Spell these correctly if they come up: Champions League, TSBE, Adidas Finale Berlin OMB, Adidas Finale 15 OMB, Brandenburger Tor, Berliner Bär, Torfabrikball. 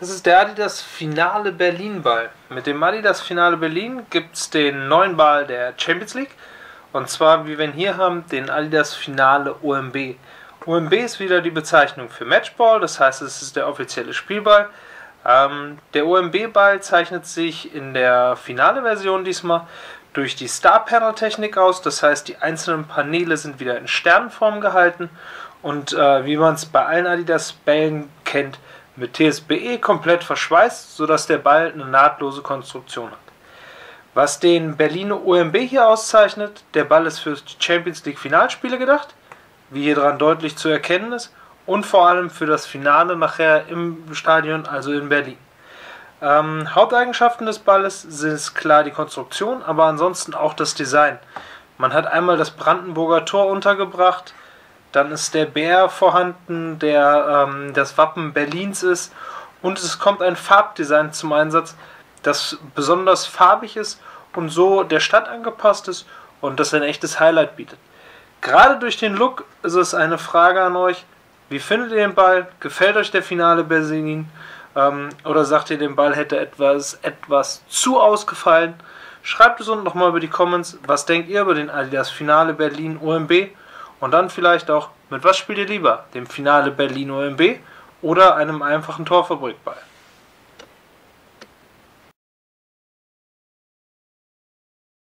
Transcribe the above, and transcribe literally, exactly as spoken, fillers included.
Das ist der Adidas Finale Berlin Ball. Mit dem Adidas Finale Berlin gibt es den neuen Ball der Champions League. Und zwar, wie wir ihn hier haben, den Adidas Finale O M B. O M B ist wieder die Bezeichnung für Matchball, das heißt, es ist der offizielle Spielball. Ähm, der O M B-Ball zeichnet sich in der Finale-Version diesmal durch die Star-Panel-Technik aus. Das heißt, die einzelnen Paneele sind wieder in Sternenform gehalten. Und äh, wie man es bei allen Adidas-Bällen kennt, mit T S B E komplett verschweißt, sodass der Ball eine nahtlose Konstruktion hat. Was den Berliner O M B hier auszeichnet, der Ball ist für die Champions League Finalspiele gedacht, wie hier dran deutlich zu erkennen ist, und vor allem für das Finale nachher im Stadion, also in Berlin. Ähm, Haupteigenschaften des Balles sind klar die Konstruktion, aber ansonsten auch das Design. Man hat einmal das Brandenburger Tor untergebracht, dann ist der Bär vorhanden, der ähm, das Wappen Berlins ist, und es kommt ein Farbdesign zum Einsatz, das besonders farbig ist und so der Stadt angepasst ist und das ein echtes Highlight bietet. Gerade durch den Look ist es eine Frage an euch: Wie findet ihr den Ball? Gefällt euch der Finale Berlin? Ähm, oder sagt ihr, den Ball hätte etwas, etwas zu ausgefallen? Schreibt es unten nochmal über die Comments, was denkt ihr über den Adidas Finale Berlin O M B? Und dann vielleicht auch, mit was spielt ihr lieber? Dem Finale Berlin O M B oder einem einfachen Torfabrikball?